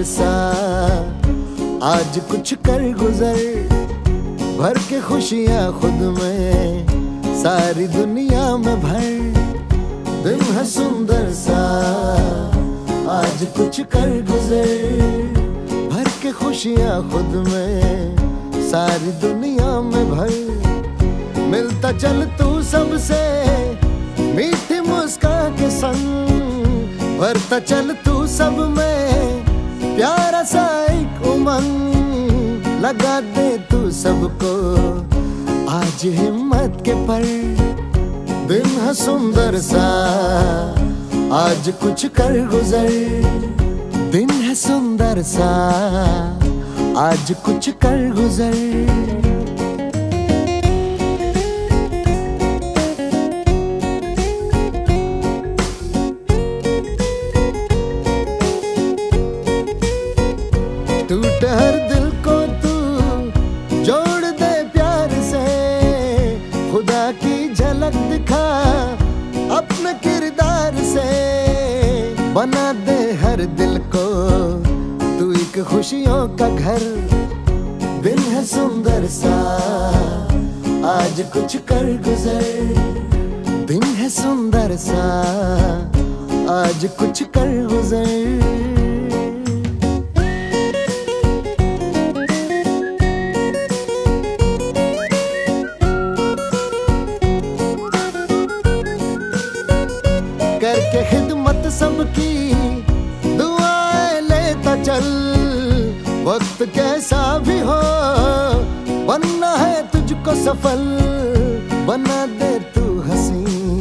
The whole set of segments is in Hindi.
सुंदर सा, आज कुछ कर गुजर, भर के खुशियाँ खुद में, सारी दुनिया में भर। दिन है सुंदर सा, आज कुछ कर गुजर, भर के खुशियाँ खुद में, सारी दुनिया में भर। मिलता चल तू सबसे मीठी मुस्कान के संग, भरता चल तू सब में प्यारा सा एक उमंग। लगा दे तू सबको आज हिम्मत के पर, दिन है सुंदर सा, आज कुछ कर गुजर। दिन है सुंदर सा, आज कुछ कर गुजर। टूटे हर दिल को तू जोड़ दे प्यार से, खुदा की झलक दिखा अपने किरदार से। बना दे हर दिल को तू एक खुशियों का घर। दिन है सुंदर सा, आज कुछ कर गुजर। दिन है सुंदर सा, आज कुछ कर गुजर। करके खिदमत सबकी दुआएं लेता चल, वक्त कैसा भी हो बनना है तुझको सफल। बना दे तू हसीं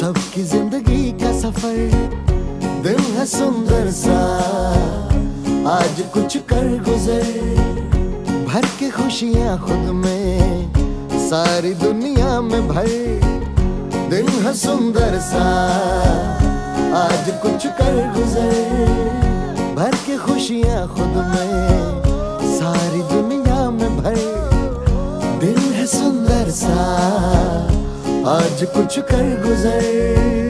सबकी जिंदगी का सफर। दिन है सुंदर सा, आज कुछ कर गुजर, भर के खुशियाँ खुद में, सारी दुनिया में भर। दिन है सुंदर सा, आज कुछ कर गुजर, भर के खुशियाँ खुद में, सारी दुनिया में भर। दिन है सुंदर सा, आज कुछ कर गुजर।